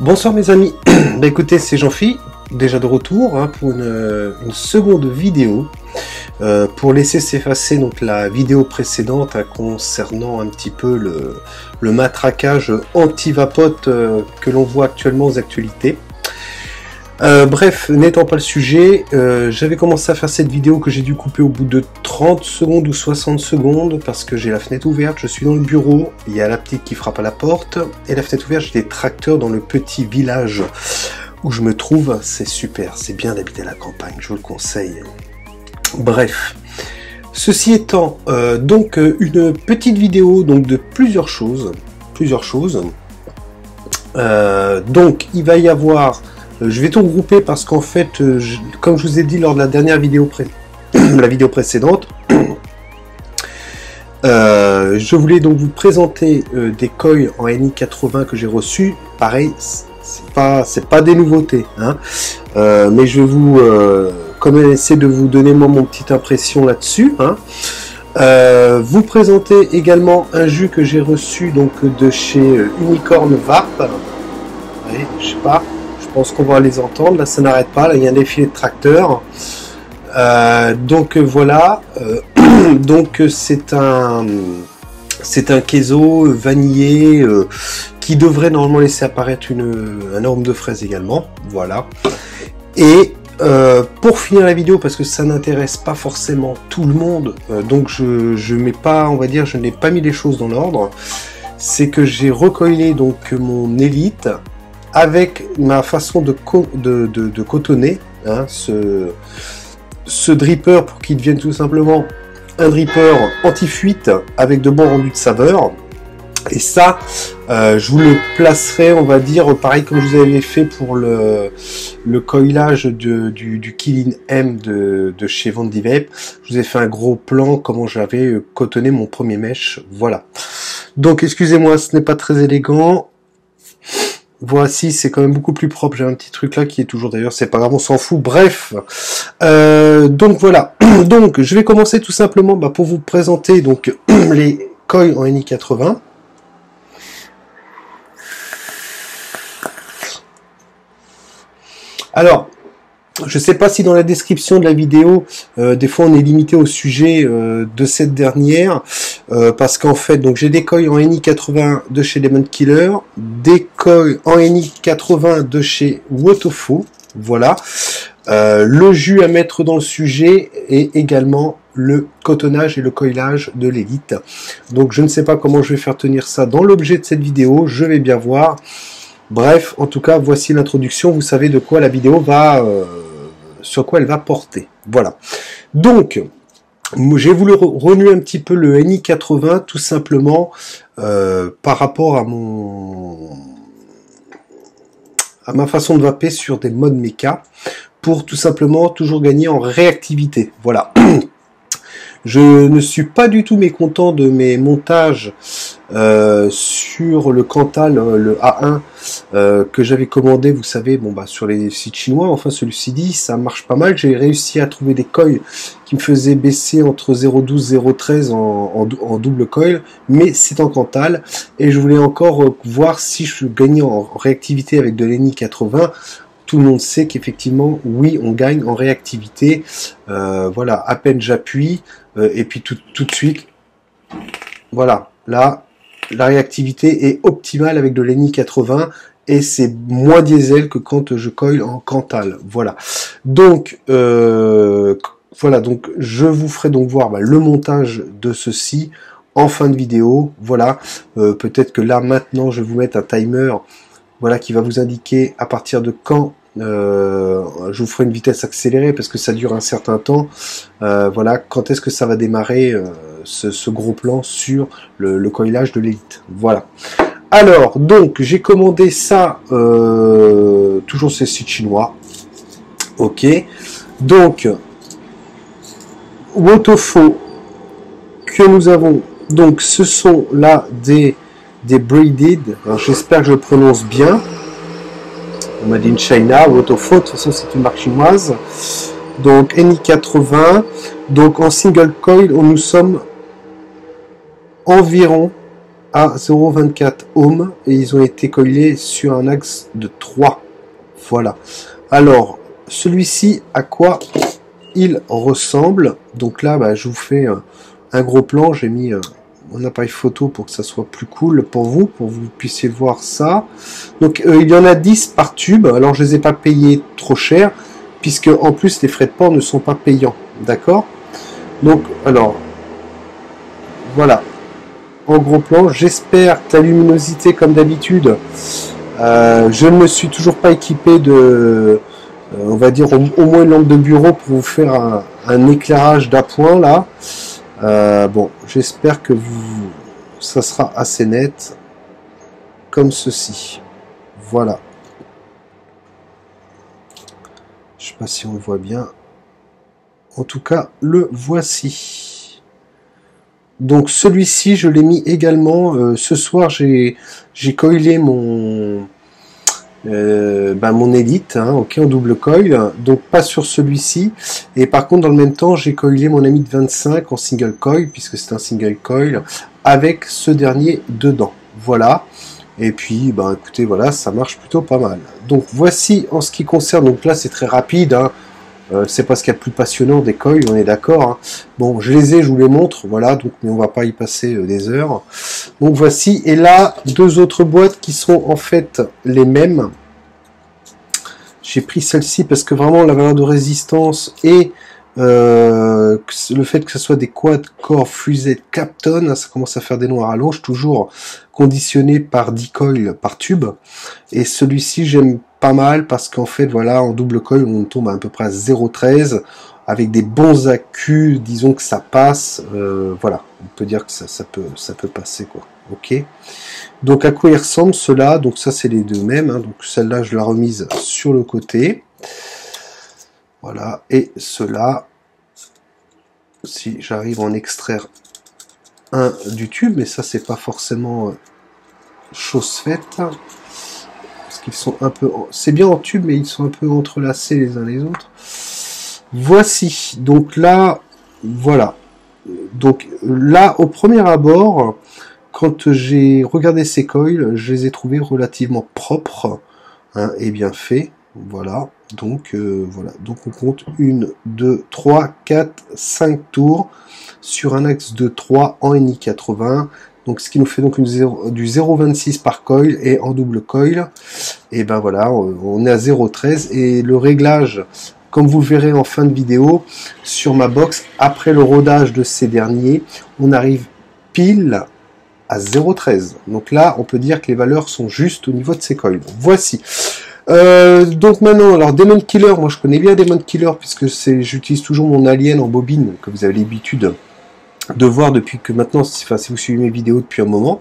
Bonsoir mes amis, bah écoutez, c'est Jean-Phil, déjà de retour hein, pour une seconde vidéo pour laisser s'effacer donc la vidéo précédente hein, concernant un petit peu le matraquage anti-vapote que l'on voit actuellement aux actualités. Bref, n'étant pas le sujet, j'avais commencé à faire cette vidéo que j'ai dû couper au bout de 30 secondes ou 60 secondes parce que j'ai la fenêtre ouverte, je suis dans le bureau, il y a la petite qui frappe à la porte et la fenêtre ouverte, j'ai des tracteurs dans le petit village où je me trouve, c'est super, c'est bien d'habiter la campagne, je vous le conseille. Bref, ceci étant, donc une petite vidéo donc de plusieurs choses. Donc il va y avoir... Je vais tout regrouper parce qu'en fait, comme je vous ai dit lors de la dernière vidéo, la vidéo précédente, je voulais donc vous présenter des coils en NI80 que j'ai reçus. Pareil, c'est pas des nouveautés, hein. Mais je vais vous, quand même essayer de vous donner moi mon petite impression là-dessus, hein. Vous présenter également un jus que j'ai reçu donc de chez Unicorn Vape. Ouais, je sais pas. Je pense qu'on va les entendre, là ça n'arrête pas, là il y a un défilé de tracteurs. Donc voilà, donc c'est un queso vanillé qui devrait normalement laisser apparaître un arôme de fraise également, voilà. Et pour finir la vidéo, parce que ça n'intéresse pas forcément tout le monde, donc je mets pas, on va dire, je n'ai pas mis les choses dans l'ordre, c'est que j'ai recoilé donc mon Elite avec ma façon de cotonner hein, ce dripper pour qu'il devienne tout simplement un dripper anti-fuite avec de bons rendus de saveur. Et ça, je vous le placerai, on va dire, pareil comme je vous avais fait pour le coilage du Killing M de chez Vandy Vape. Je vous ai fait un gros plan, comment j'avais cotonné mon premier mèche. Voilà. Donc, excusez-moi, ce n'est pas très élégant. Voici, c'est quand même beaucoup plus propre. J'ai un petit truc là qui est toujours d'ailleurs, c'est pas grave, on s'en fout. Bref, donc voilà. Donc je vais commencer tout simplement bah, pour vous présenter donc les coils en NI80. Alors, je sais pas si dans la description de la vidéo, des fois on est limité au sujet de cette dernière, parce qu'en fait, donc j'ai des coils en NI80 de chez Demon Killer, des coils en NI80 de chez Wotofo, voilà. Le jus à mettre dans le sujet et également le cotonnage et le coilage de l'élite. Donc je ne sais pas comment je vais faire tenir ça dans l'objet de cette vidéo, je vais bien voir. Bref, en tout cas, voici l'introduction, vous savez de quoi la vidéo va... sur quoi elle va porter. Voilà. Donc, j'ai voulu renouer un petit peu le NI80 tout simplement par rapport à ma façon de vaper sur des modes méca pour tout simplement toujours gagner en réactivité. Voilà. Je ne suis pas du tout mécontent de mes montages sur le Cantal, le A1 que j'avais commandé, vous savez, bon bah sur les sites chinois, enfin celui-ci, ça marche pas mal. J'ai réussi à trouver des coils qui me faisaient baisser entre 0,12 et 0,13 en double coil, mais c'est en Cantal, et je voulais encore voir si je gagnais en réactivité avec de l'NI80. Tout le monde sait qu'effectivement, oui, on gagne en réactivité. Voilà, à peine j'appuie, et puis tout de suite, voilà, là, la réactivité est optimale avec de l'NI80, et c'est moins diesel que quand je coil en Cantal. Voilà. Donc, je vous ferai donc voir bah, le montage de ceci en fin de vidéo. Voilà, peut-être que là, maintenant, je vais vous mettre un timer, voilà, qui va vous indiquer à partir de quand. Je vous ferai une vitesse accélérée parce que ça dure un certain temps. Voilà, quand est-ce que ça va démarrer ce gros plan sur le coilage de l'élite. Voilà. Alors, donc, j'ai commandé ça, toujours ces sites chinois. Ok. Donc, Wotofo que nous avons. Donc, ce sont là des braided. J'espère que je le prononce bien. On m'a dit une China, Wotofo, de toute façon c'est une marque chinoise. Donc NI80, donc en single coil, nous sommes environ à 0,24 ohm et ils ont été collés sur un axe de 3. Voilà. Alors, celui-ci, à quoi il ressemble? Donc là, bah, je vous fais un gros plan. J'ai mis mon appareil photo pour que ça soit plus cool pour vous puissiez voir ça. Donc, il y en a 10 par tube. Alors, je ne les ai pas payés trop cher, puisque en plus, les frais de port ne sont pas payants. D'accord? Donc, alors, voilà. En gros plan, j'espère que la luminosité, comme d'habitude, je ne me suis toujours pas équipé de, on va dire, au moins une lampe de bureau pour vous faire un éclairage d'appoint, là. Bon, j'espère que vous, ça sera assez net, comme ceci. Voilà. Je sais pas si on le voit bien. En tout cas, le voici. Donc celui-ci, je l'ai mis également, ce soir j'ai coilé mon mon Elite, hein, ok, en double coil, donc pas sur celui-ci, et par contre dans le même temps j'ai coilé mon ami de 25 en single coil, puisque c'est un single coil, avec ce dernier dedans, voilà, et puis ben écoutez, voilà, ça marche plutôt pas mal. Donc voici en ce qui concerne, donc là c'est très rapide, hein. C'est pas ce qu'il y a de plus passionnant des coils, on est d'accord. Hein. Bon, je les ai, je vous les montre, voilà, donc, mais on va pas y passer des heures. Donc voici, et là, deux autres boîtes qui sont en fait les mêmes. J'ai pris celle-ci parce que vraiment la valeur de résistance et le fait que ce soit des quad-core fusées de Clapton, ça commence à faire des noirs à l'onge, toujours conditionné par 10 coils par tube. Et celui-ci, j'aime pas mal parce qu'en fait voilà, en double coil on tombe à peu près à 0,13 avec des bons accus, disons que ça passe, voilà, on peut dire que ça peut passer quoi, ok. Donc à quoi ils ressemblent ceux-là? Donc ça c'est les deux mêmes, hein. Donc celle-là je la remise sur le côté, voilà, et ceux-là, si j'arrive à en extraire un du tube, mais ça c'est pas forcément chose faite. Qu'ils sont un peu, c'est bien en tube, mais ils sont un peu entrelacés les uns les autres. Voici, donc là, voilà. Donc là, au premier abord, quand j'ai regardé ces coils, je les ai trouvés relativement propres, hein, et bien faits. Voilà, donc voilà. Donc on compte 1, 2, 3, 4, 5 tours sur un axe de 3 en NI80. Donc ce qui nous fait donc du 0,26 par coil et en double coil. Et ben voilà, on est à 0,13 et le réglage, comme vous le verrez en fin de vidéo, sur ma box, après le rodage de ces derniers, on arrive pile à 0,13. Donc là, on peut dire que les valeurs sont justes au niveau de ces coils. Voici. Donc maintenant, alors Demon Killer, moi je connais bien Demon Killer puisque j'utilise toujours mon alien en bobine, que vous avez l'habitude de voir depuis que maintenant, enfin, si vous suivez mes vidéos depuis un moment.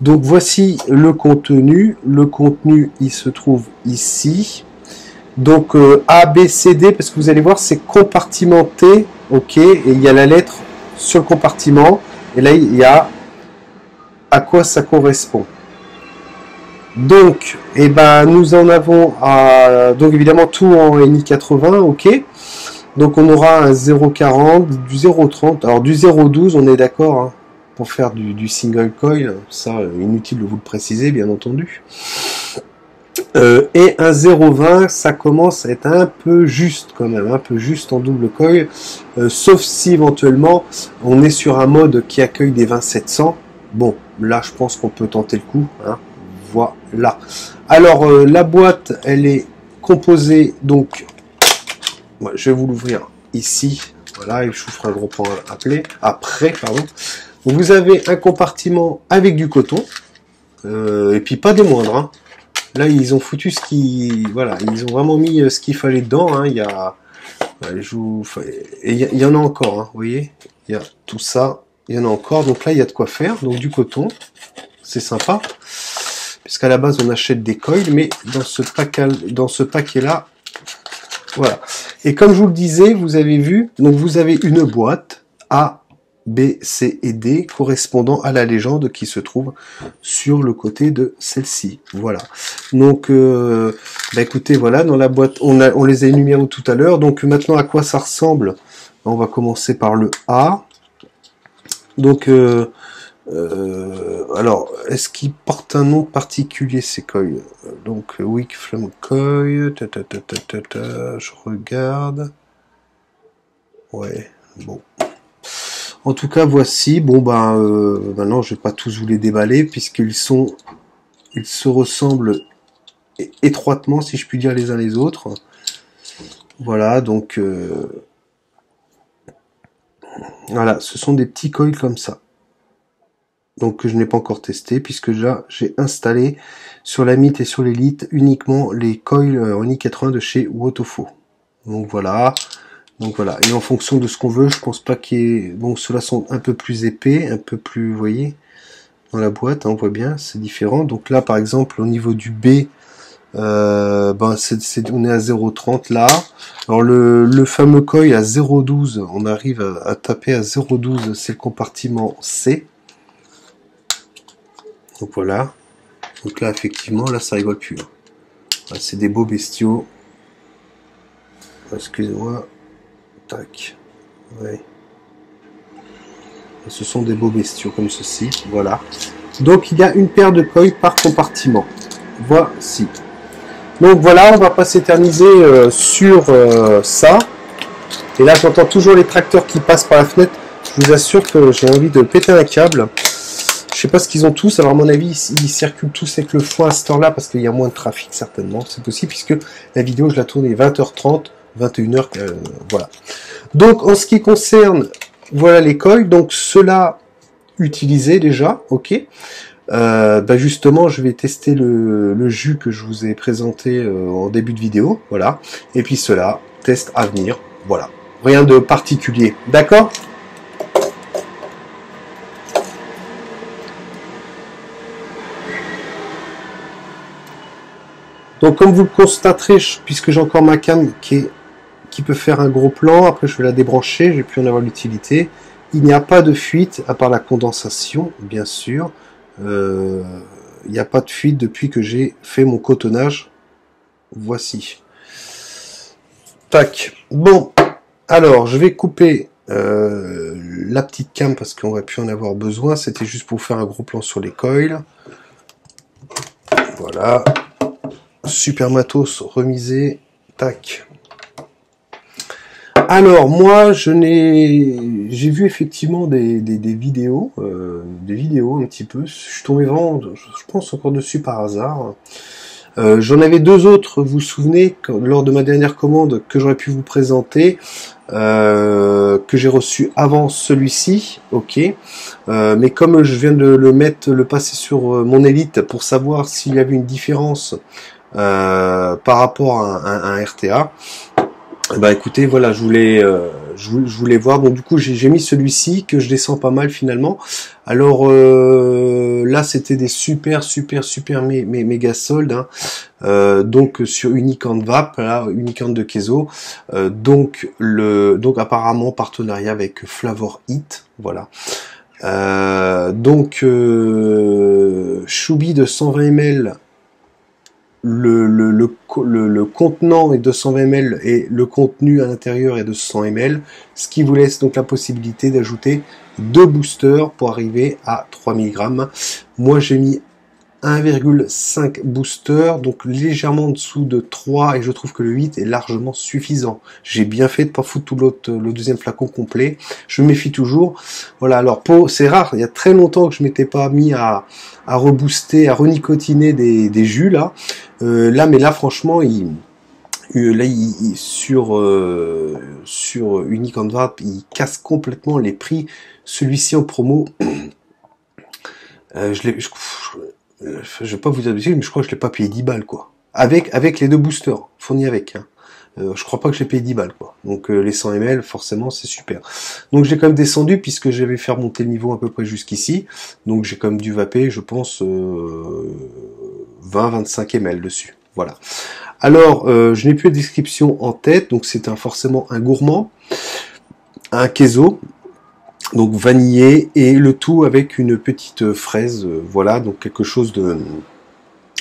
Donc voici le contenu. Le contenu, il se trouve ici. Donc A, B, C, D, parce que vous allez voir, c'est compartimenté. Ok, et il y a la lettre sur le compartiment. Et là, il y a à quoi ça correspond. Donc, et ben, nous en avons à, donc évidemment tout en NI80. Ok. Donc on aura un 0,40, du 0,30, alors du 0,12 on est d'accord, hein, pour faire du single coil, ça inutile de vous le préciser bien entendu. Et un 0,20, ça commence à être un peu juste quand même, un peu juste en double coil, sauf si éventuellement on est sur un mode qui accueille des 20-700, bon là je pense qu'on peut tenter le coup, hein, voilà. Alors la boîte elle est composée donc... Je vais vous l'ouvrir ici, voilà, et je vous ferai un gros plan après, pardon. Vous avez un compartiment avec du coton, et puis pas des moindres, hein. Là, ils ont foutu ce qui... Voilà, ils ont vraiment mis ce qu'il fallait dedans, hein. Il y a... Et il y en a encore, hein, vous voyez. Il y a tout ça, il y en a encore. Donc là, il y a de quoi faire, donc du coton, c'est sympa. Puisqu'à la base, on achète des coils, mais dans ce paquet-là, voilà. Et comme je vous le disais, vous avez vu, donc vous avez une boîte A, B, C et D correspondant à la légende qui se trouve sur le côté de celle-ci. Voilà. Donc, bah écoutez, voilà, dans la boîte, on les a énumérés tout à l'heure. Donc maintenant, à quoi ça ressemble? On va commencer par le A. Donc, Alors, est-ce qu'il porte un nom particulier, ces coils? Donc, Wick Flame Coil, je regarde. Ouais, bon. En tout cas, voici. Bon, ben, maintenant, je vais pas tous vous les déballer, puisqu'ils sont, ils se ressemblent étroitement, si je puis dire, les uns les autres. Voilà, donc, voilà, ce sont des petits coils comme ça. Donc, que je n'ai pas encore testé, puisque là, j'ai installé sur la Mythe et sur l'Elite uniquement les coils en NI80 de chez Wotofo. Donc, voilà. Donc, voilà. Et en fonction de ce qu'on veut, je pense pas qu'il y ait... Bon, ceux-là sont un peu plus épais, un peu plus, vous voyez, dans la boîte, hein, on voit bien, c'est différent. Donc, là, par exemple, au niveau du B, ben, on est à 0,30 là. Alors, le fameux coil à 0,12, on arrive à taper à 0,12, c'est le compartiment C. Donc voilà, donc là effectivement, là ça rigole plus. C'est des beaux bestiaux. Excusez-moi. Tac. Ouais. Et ce sont des beaux bestiaux comme ceci. Voilà. Donc il y a une paire de coils par compartiment. Voici. Donc voilà, on va pas s'éterniser sur ça. Et là j'entends toujours les tracteurs qui passent par la fenêtre. Je vous assure que j'ai envie de péter un câble. Je sais pas ce qu'ils ont tous, alors à mon avis ils circulent tous avec le foin à cette heure-là parce qu'il y a moins de trafic certainement, c'est possible puisque la vidéo je la tourne 20h30, 21h, voilà. Donc en ce qui concerne, voilà les coils, donc ceux-là utilisés déjà, ok. Bah justement je vais tester le jus que je vous ai présenté en début de vidéo, voilà. Et puis ceux-là, test à venir, voilà. Rien de particulier, d'accord ? Donc comme vous le constaterez, puisque j'ai encore ma cam qui peut faire un gros plan, après je vais la débrancher, je vais plus en avoir l'utilité. Il n'y a pas de fuite, à part la condensation, bien sûr. Il n'y a pas de fuite depuis que j'ai fait mon cotonnage. Voici. Tac. Bon, alors je vais couper la petite cam parce qu'on va plus en avoir besoin. C'était juste pour faire un gros plan sur les coils. Voilà. Super matos remisé, tac. Alors moi j'ai vu effectivement des vidéos un petit peu. Je suis tombé vraiment, je pense encore dessus par hasard. J'en avais deux autres, vous vous souvenez, lors de ma dernière commande que j'aurais pu vous présenter, que j'ai reçu avant celui-ci, ok. Mais comme je viens de le passer sur mon Elite pour savoir s'il y avait une différence par rapport à un RTA, bah écoutez, voilà, je voulais voir. Donc du coup, j'ai mis celui-ci que je descends pas mal finalement. Alors là, c'était des super méga soldes. Hein. Donc sur Unicorn Vape, là, Unicorn de Queso. Donc apparemment partenariat avec Flavor Hit, voilà. Donc Choubi de 120 ml. Le contenant est de 120 ml et le contenu à l'intérieur est de 100 ml, ce qui vous laisse donc la possibilité d'ajouter 2 boosters pour arriver à 3000 grammes. Moi j'ai mis 1,5 booster, donc légèrement en dessous de 3 et je trouve que le 8 est largement suffisant. J'ai bien fait de pas foutre tout le deuxième flacon complet. Je me méfie toujours. Voilà, alors c'est rare, il y a très longtemps que je m'étais pas mis à rebooster, à renicotiner des jus là. Là, mais là franchement, sur Unicorn Vape, il casse complètement les prix. Celui-ci en promo, je vais pas vous dire de suite, mais je crois que je l'ai pas payé 10 balles, quoi. Avec les deux boosters, fournis avec, hein. Je crois pas que j'ai payé 10 balles, quoi. Donc, les 100 ml, forcément, c'est super. Donc, j'ai quand même descendu, puisque j'avais fait monter le niveau à peu près jusqu'ici. Donc, j'ai quand même dû vaper, je pense, 20-25 ml dessus. Voilà. Alors, je n'ai plus la description en tête, donc c'est forcément un gourmand, un queso. Donc vanillé et le tout avec une petite fraise, voilà, donc quelque chose de...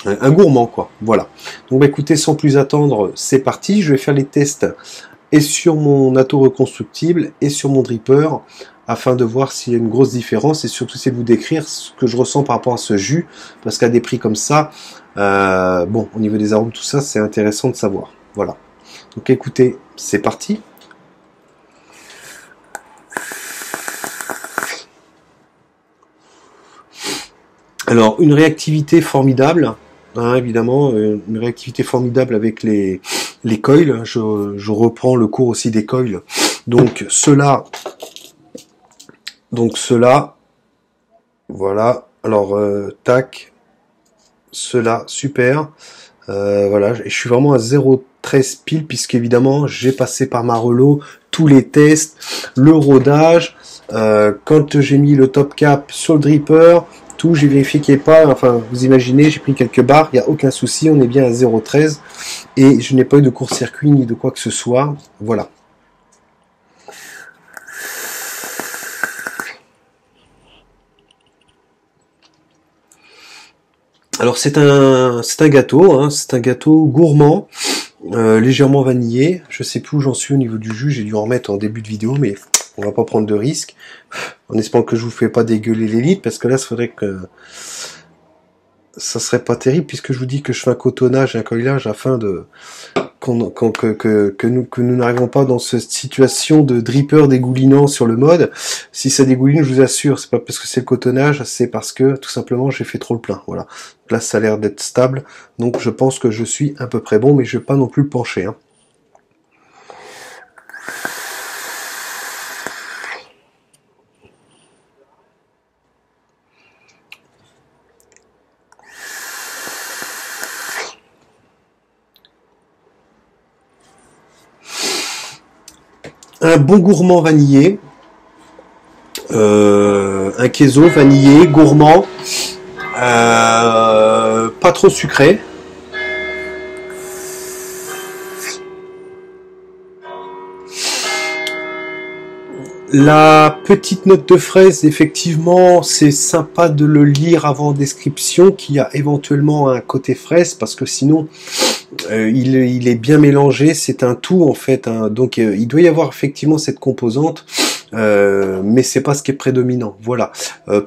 un gourmand quoi, voilà. Donc bah, écoutez, sans plus attendre, c'est parti, je vais faire les tests et sur mon ato reconstructible et sur mon dripper afin de voir s'il y a une grosse différence, et surtout c'est de vous décrire ce que je ressens par rapport à ce jus, parce qu'à des prix comme ça, bon, au niveau des arômes, tout ça, c'est intéressant de savoir. Voilà. Donc écoutez, c'est parti. Alors, une réactivité formidable, hein, évidemment, une réactivité formidable avec les coils. Je reprends le cours aussi des coils. Donc ceux-là, voilà, alors tac, ceux-là, super, voilà, et je suis vraiment à 0,13 pile, puisqu'évidemment, j'ai passé par ma relo, tous les tests, le rodage, quand j'ai mis le top cap sur le dripper, tout, j'ai vérifié qu'il n'y ait pas, enfin, vous imaginez, j'ai pris quelques barres, il n'y a aucun souci, on est bien à 0,13, et je n'ai pas eu de court-circuit, ni de quoi que ce soit, voilà. Alors c'est un gâteau, hein, c'est un gâteau gourmand, légèrement vanillé. Je sais plus où j'en suis au niveau du jus, j'ai dû en remettre en début de vidéo, mais on va pas prendre de risque. En espérant que je vous fais pas dégueuler l'élite, parce que là, ça faudrait que ça serait pas terrible, puisque je vous dis que je fais un cotonnage et un collage afin de que nous n'arrivons pas dans cette situation de dripper dégoulinant sur le mode. Si ça dégouline, je vous assure, c'est pas parce que c'est le cotonnage, c'est parce que tout simplement j'ai fait trop le plein. Voilà. Là, ça a l'air d'être stable, donc je pense que je suis à peu près bon, mais je vais pas non plus le pencher, hein. Un bon gourmand vanillé, un queso vanillé, gourmand, pas trop sucré. La petite note de fraise, effectivement, c'est sympa de le lire avant description, qu'il y a éventuellement un côté fraise, parce que sinon, il est bien mélangé, c'est un tout en fait, hein. Donc il doit y avoir effectivement cette composante, mais c'est pas ce qui est prédominant, voilà.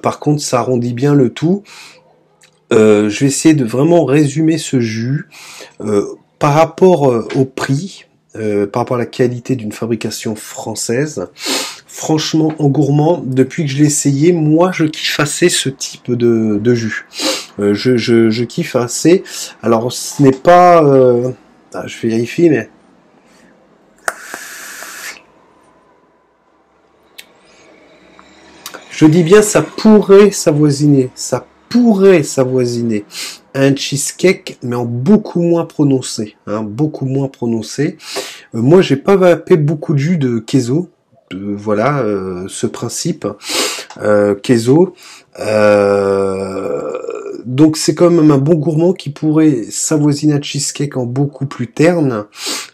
Par contre, ça arrondit bien le tout. Je vais essayer de vraiment résumer ce jus par rapport au prix, par rapport à la qualité d'une fabrication française. Franchement, en gourmand, depuis que je l'ai essayé, moi, je kiffe assez ce type de jus. Je kiffe assez. Alors, ce n'est pas... Ah, je vais vérifier, mais... Je dis bien, ça pourrait s'avoisiner. Ça pourrait s'avoisiner. Un cheesecake, mais en beaucoup moins prononcé. Hein, beaucoup moins prononcé. Moi, j'ai pas vapé beaucoup de jus de queso. Voilà, ce principe queso, donc c'est quand même un bon gourmand qui pourrait s'avoisiner un cheesecake en beaucoup plus terne.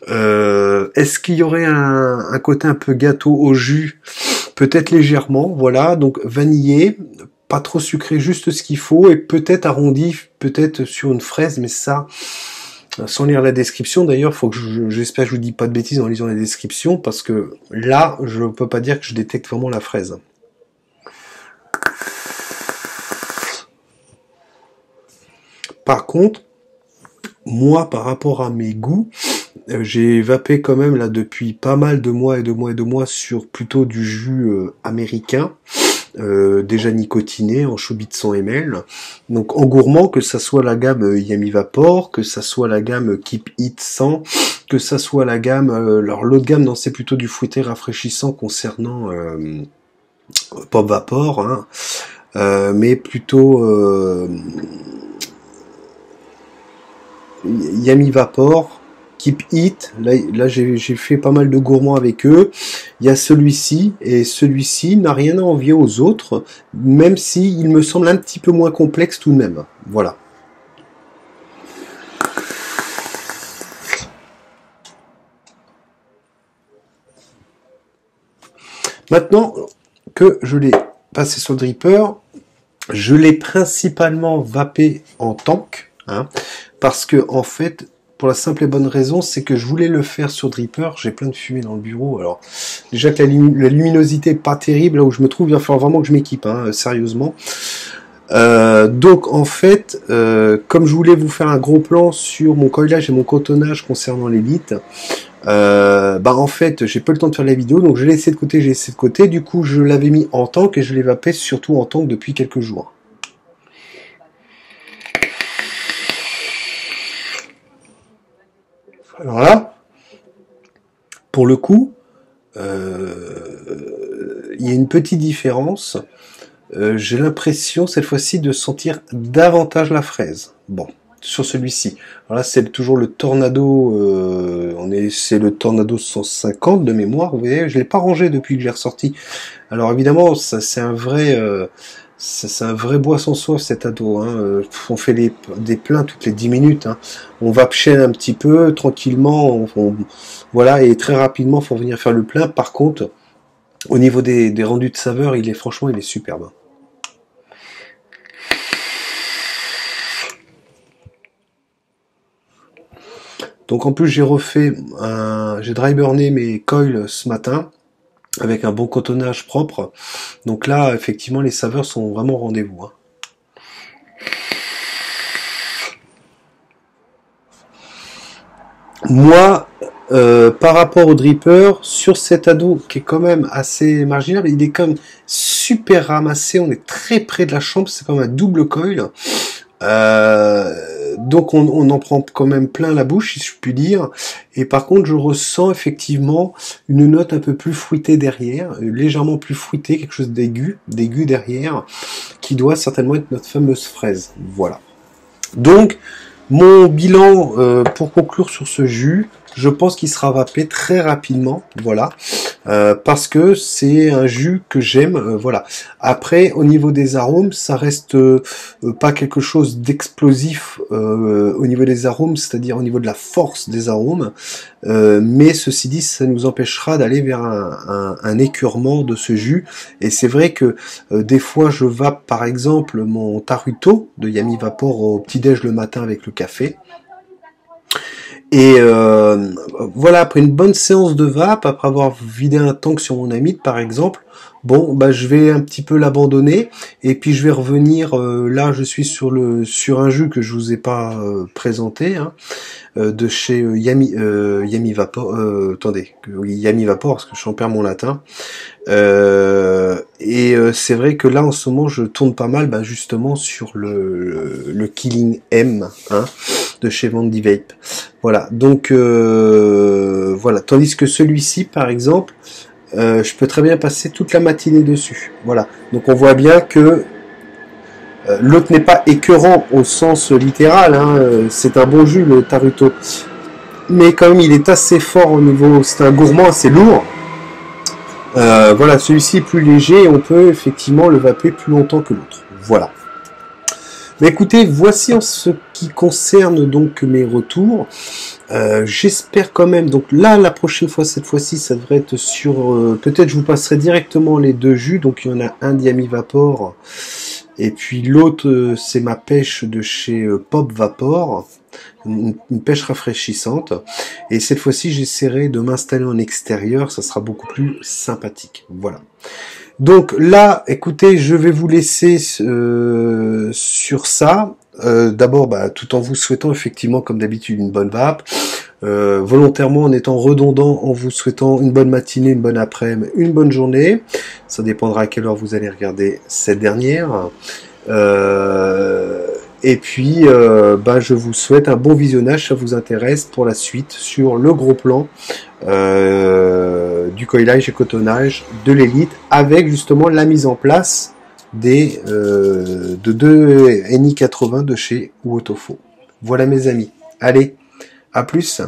Est-ce qu'il y aurait un côté un peu gâteau au jus? Peut-être légèrement, voilà, donc vanillé, pas trop sucré, juste ce qu'il faut, et peut-être arrondi, peut-être sur une fraise, mais ça... Sans lire la description, d'ailleurs, faut que j'espère que je vous dis pas de bêtises en lisant la description, parce que là, je peux pas dire que je détecte vraiment la fraise. Par contre, moi, par rapport à mes goûts, j'ai vapé quand même là depuis pas mal de mois sur plutôt du jus américain. Déjà nicotiné en choubit de 100 ml, donc en gourmand, que ça soit la gamme Yami Vapor, que ça soit la gamme Keep It 100, que ça soit la gamme, alors l'autre gamme, non, c'est plutôt du fruité rafraîchissant concernant Pop Vapor, hein, mais plutôt Yami Vapor, Keep It, là j'ai fait pas mal de gourmands avec eux. Il y a celui-ci, et celui-ci n'a rien à envier aux autres, même si il me semble un petit peu moins complexe tout de même. Voilà. Maintenant que je l'ai passé sur le dripper, je l'ai principalement vapé en tank, hein, parce que en fait, pour la simple et bonne raison, c'est que je voulais le faire sur Dripper, j'ai plein de fumée dans le bureau, alors déjà que la luminosité est pas terrible, là où je me trouve, il va falloir vraiment que je m'équipe, hein, sérieusement. Donc en fait, comme je voulais vous faire un gros plan sur mon coilage et mon cotonnage concernant l'élite, bah en fait j'ai pas eu le temps de faire la vidéo, donc je l'ai laissé de côté, du coup je l'avais mis en tank et je l'ai vapé surtout en tank depuis quelques jours. Alors là, pour le coup, il y a une petite différence. J'ai l'impression cette fois-ci de sentir davantage la fraise. Bon, sur celui-ci. Alors là, c'est toujours le Tornado. C'est le Tornado 150 de mémoire. Vous voyez, je l'ai pas rangé depuis que j'ai ressorti. Alors évidemment, ça c'est un vrai, bois sans soif cet ado. Hein. On fait des pleins toutes les 10 minutes. Hein. On va pchène un petit peu tranquillement. Voilà, et très rapidement, faut venir faire le plein. Par contre, au niveau des rendus de saveur, franchement, il est superbe. Donc en plus, j'ai dry burné mes coils ce matin avec un bon cotonnage propre. Donc là, effectivement, les saveurs sont vraiment au rendez-vous. Hein. Moi, par rapport au dripper, sur cet ado qui est quand même assez marginal, il est quand même super ramassé, on est très près de la chambre, c'est comme un double coil, donc on en prend quand même plein la bouche, si je puis dire, et par contre je ressens effectivement une note un peu plus fruitée derrière, légèrement plus fruitée, quelque chose d'aigu derrière, qui doit certainement être notre fameuse fraise, voilà. Donc, mon bilan, pour conclure sur ce jus, je pense qu'il sera vapé très rapidement, voilà, parce que c'est un jus que j'aime, voilà. Après, au niveau des arômes, ça reste pas quelque chose d'explosif au niveau des arômes, c'est-à-dire au niveau de la force des arômes, mais ceci dit, ça nous empêchera d'aller vers un écurement de ce jus, et c'est vrai que des fois, je vape par exemple mon Taruto de Yami Vapor au petit-déj le matin avec le café. Et voilà, après une bonne séance de vape, après avoir vidé un tank sur mon amide par exemple, bon, bah je vais un petit peu l'abandonner et puis je vais revenir. Là, je suis sur un jus que je vous ai pas présenté, hein, de chez Yami Vapor. Attendez, Yami Vapor, parce que j'en perds mon latin. Et c'est vrai que là, en ce moment, je tourne pas mal, bah, justement sur le Killing M, hein, de chez Vandy Vape. Voilà. Donc voilà. Tandis que celui-ci, par exemple. Je peux très bien passer toute la matinée dessus. Voilà. Donc on voit bien que l'autre n'est pas écœurant au sens littéral. Hein, c'est un bon jus, le Taruto. Mais quand même, il est assez fort au niveau... C'est un gourmand assez lourd. Voilà, celui-ci est plus léger et on peut effectivement le vaper plus longtemps que l'autre. Voilà. Mais écoutez, voici en ce qui concerne donc mes retours. J'espère quand même, donc là, la prochaine fois, cette fois-ci, ça devrait être sur... peut-être je vous passerai directement les deux jus, donc il y en a un Yami Vapor, et puis l'autre, c'est ma pêche de chez Pop Vapor, une pêche rafraîchissante, et cette fois-ci, j'essaierai de m'installer en extérieur, ça sera beaucoup plus sympathique, voilà. Donc là, écoutez, je vais vous laisser sur ça. D'abord, bah, tout en vous souhaitant effectivement, comme d'habitude, une bonne vape. Volontairement, en étant redondant, en vous souhaitant une bonne matinée, une bonne après-midi, une bonne journée. Ça dépendra à quelle heure vous allez regarder cette dernière. Et puis, bah, je vous souhaite un bon visionnage. Ça vous intéresse pour la suite sur le gros plan. Du coilage et cotonnage de l'élite avec justement la mise en place des de deux NI80 de chez Wotofo. Voilà mes amis, allez, à plus.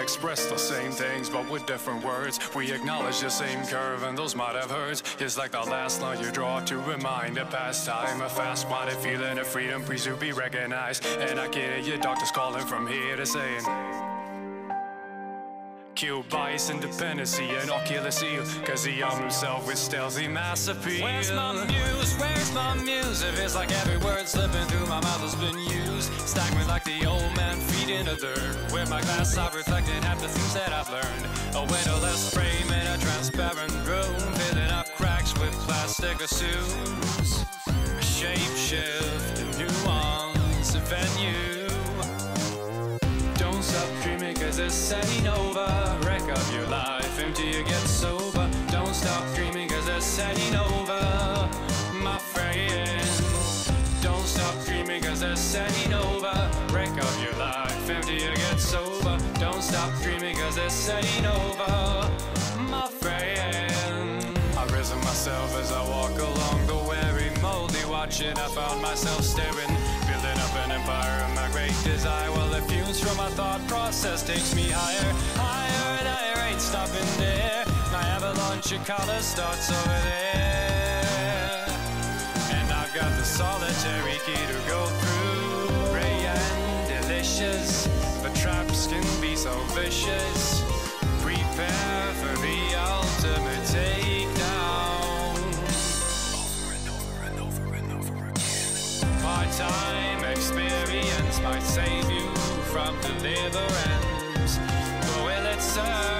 express the same things, but with different words. We acknowledge the same curve, and those might have hurts. It's like the last line you draw to remind a past time. A fast-minded feeling of freedom, please to be recognized. And I get it, your doctor's calling from here to saying. Kill bias and dependency, an ocular seal, cause he armed himself with stealthy mass appeal. Where's my muse? Where's my muse? It feels like every word slipping through my mouth has been used. Stagnant like the old man, feet in the dirt. With my glass I've reflected half the things that I've learned. A windowless frame in a transparent room, filling up cracks with plastic assumes. A shapeshift, a nuance, a venue. Don't stop dreaming cause this ain't over. Wreck up your life until you get sober. Don't stop dreaming cause this ain't over, my friend. Don't stop dreaming cause this ain't over. Wreck up your life until you get sober. Don't stop dreaming cause this ain't over, my friend. I risen myself as I walk along the weary moldy watching. I found myself staring, building up an empire of my great desire. Well, the fumes from my thought process takes me higher, higher, and I ain't stopping there. My avalanche of color starts over there, and I've got the solitary key to go through. Ray and delicious, but traps can be so vicious. Prepare for the ultimate takedown. Over and over and over and over again. Part-time experience might save you from deliverance, but will it serve?